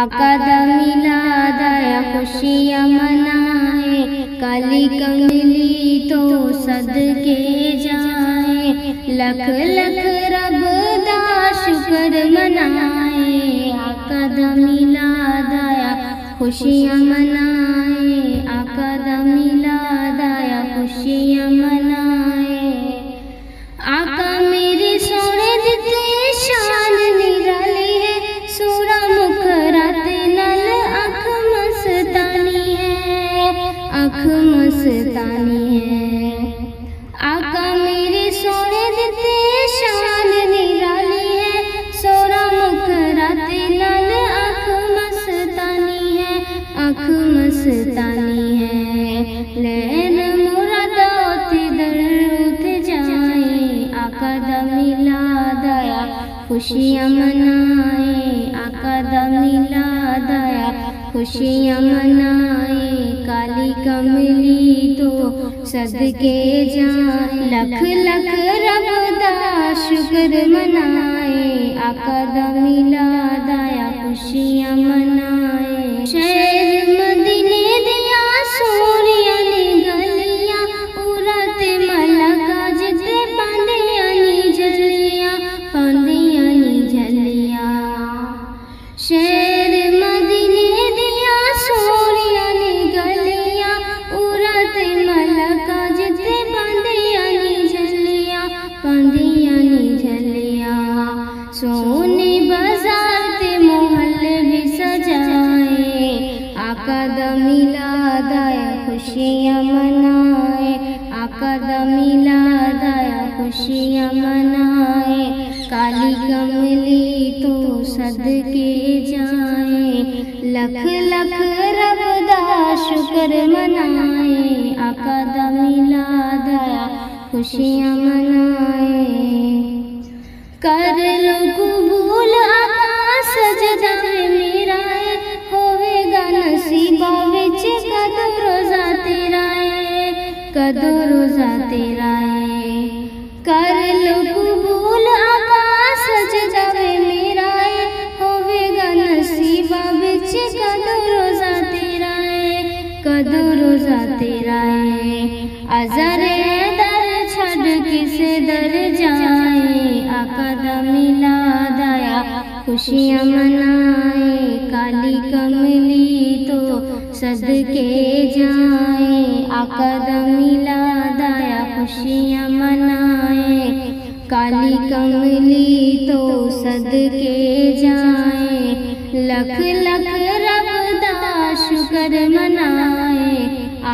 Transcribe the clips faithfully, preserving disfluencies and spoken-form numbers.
आका दा मिलाद आया खुशियाँ मनाए, काली कमली तो सदके जाए, लख लख रब दा शुक्र मनाए। आका दा मिलाद आया खुशियाँ मनाए, आका दा मिलाद आया खुशियाँ मनाए। आका मेरे सोने दिते शान निराली है, सूरा मुखराते नल आँख मस्तानी है, आँख मस्तानी है। आका मेरे सोने दिते शान निराली है, सूरा मुखराते नल आँख मस्तानी है, आँख मस्तानी है। लैन मुरादा आका दा मिलाद आया खुशियाँ मनाए, आका दा मिलाद आया खुशियाँ मनाए। काली कमली तो सदके जाए, लख लख रब दा शुक्र मनाए। आका दा मिलाद आया खुशियाँ मनाए। शहर मदीने दिया सोनिया ने गलियाँ, उरत मलका जिते बांधे शेर मदीने दिया सोनिया ने गलियाँ, उरत मलका जिते बांधिया ने झलियाँ, बांधिया ने झलियाँ। सोने बाजार ते मोहल्ले भी सजाए, आका दा मिलाद आया खुशियाँ मनाए, आका दा मिलाद आया खुशियाँ मनाए। काली कमली तो सदके जाए, लख लख रब दा शुक्र मनाए। आका दा मिलाद आया खुशियाँ मनाए। कर लो कबूल आका सजदा मेरा है, होवेगा नसीबा विच कदम रोजा तेरा है, कदम रोजा तेरा है। कर लो कबूल आका सजदा मेरा है, होवेगा नसीबा विच कदम रोजा तेरा है, कदम रोजा तेरा है। अजर दर छड़ किसे दर जाए, आका दा मिलाद आया खुशियाँ मनाए। काली कमली तो सदके जाए, आका दा मिलाद आया खुशियाँ मनाए। काली कमली तो सदके जाए, लख लख रब दा शुक्र मनाए।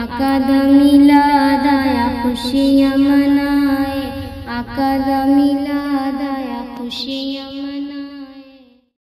आका दा मिलाद आया खुशियाँ मनाए, आका दा मिलाद आया खुशियाँ मनाए।